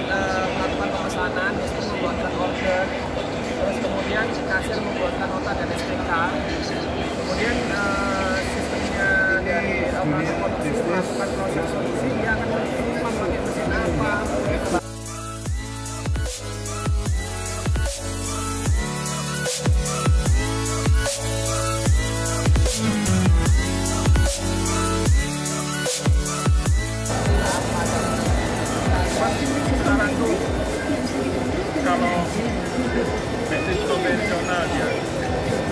melakukan pemesanan, terus membuatkan order, terus kemudian kasir membuatkan nota dan SPK, kemudian sistemnya dari pelaku produksi melakukan proses produksi, dia akan menemukan pakai mesin apa. Sekarang tuh kalau mesin konvensional dia